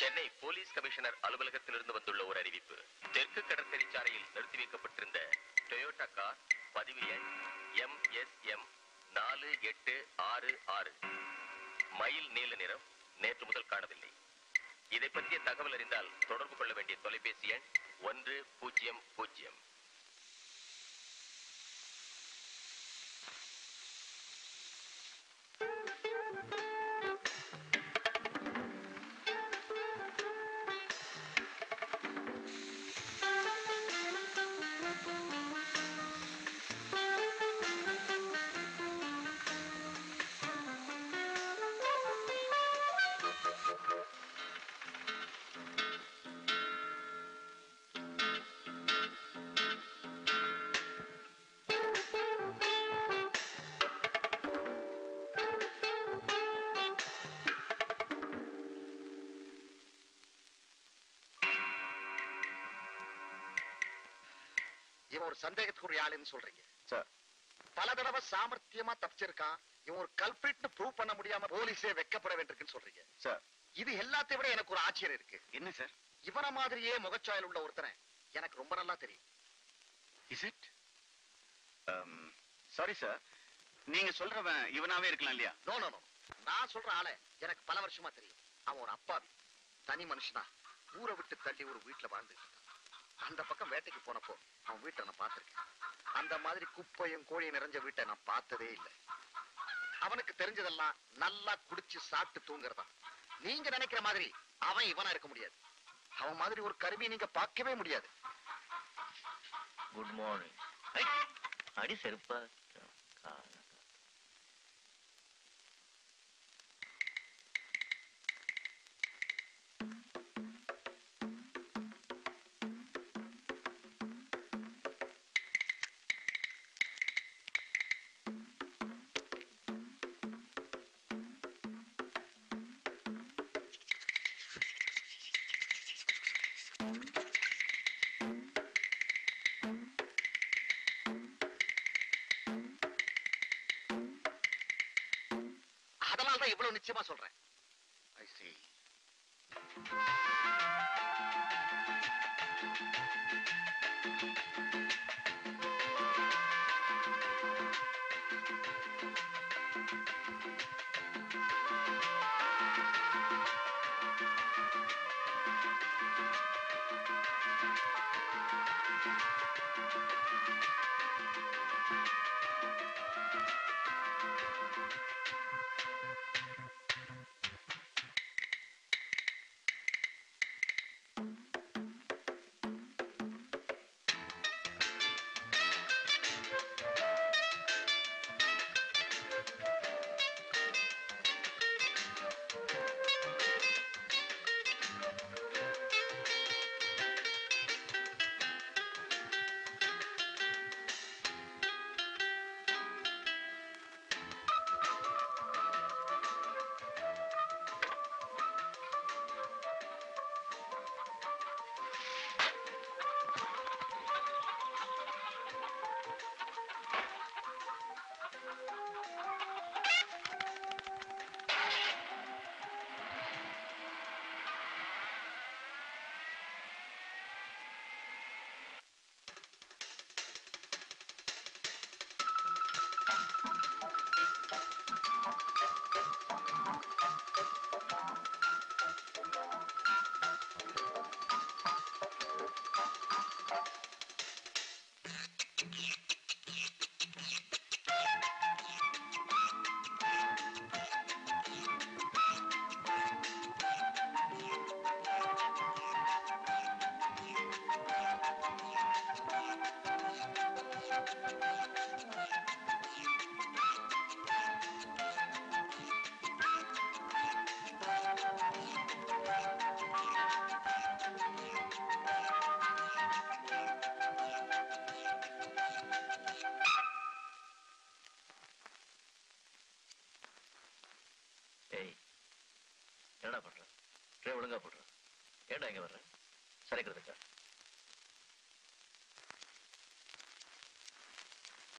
Chennai police commissioner அலுவலகத்திலிருந்து வந்துள்ள ஒரு அறிவிப்பு. தெற்கு கடற்கரை சாலையில் நிறுத்தி வைக்கப்பட்டிருந்த டொயோட்டா கார் பதிவு எண் MSM 4866 மயில் நீல நிறம் நேற்று முதல் காணவில்லை. இதை பற்றிய தகவல் அறிந்தால் தொடர்பு கொள்ள வேண்டிய தொலைபேசி எண் 100. சந்தேகத்துக்குரிய ஆளுன்னு சொல்றீங்க சார். பல தடவை சாமர்த்தியமா தப்பிச்சிருக்கான் இவன். ஒரு கல்பிரிட் ப்ரூவ் பண்ண முடியாம போலீஸே வெக்கப்பட வேண்டியிருக்குன்னு சொல்றீங்க சார். இது எல்லாத்தையும் விட எனக்கு ஒரு ஆச்சரியம் இருக்கு. என்ன சார்? இவனை மாதிரியே முகச்சாயல் உள்ள ஒருத்தனை எனக்கு ரொம்ப நல்லா தெரியும். Is it? சாரி சார், நீங்க சொல்றவன் இவனாவே இருக்கலாம் இல்லையா? நோ நோ நோ, நான் சொல்ற ஆளை எனக்கு பல வருஷமா தெரியும். அவன் ஒரு அப்பாவி தனி மனுஷனா. ஊரை விட்டு தள்ளி ஒரு வீட்டுல வாழ்ந்துட்டு இருக்கான். அந்த பக்கம் வேட்டைக்கு போனப்போ அவன் வீட்டை நான் பார்த்திருக்கேன். அந்த மாதிரி குப்பையும் கோழியும் நிறைஞ்ச வீட்டை நான் பார்த்ததே இல்லை. அவனுக்கு தெரிஞ்சதெல்லாம் நல்லா குடிச்சு சாப்பிட்டு தூங்குறதா. நீங்க நினைக்கிற மாதிரி அவன் இவனா இருக்க முடியாது. அவன் மாதிரி ஒரு கருவியை நீங்க பார்க்கவே முடியாது. Good morning. அடி செருப்பா. நிச்சயமா சொல்றேன். I see. என்னடா பண்ற? ஒழுங்கா போடுற. ஏன்டா இங்க வர்ற? சரிக்கிறதுக்கா?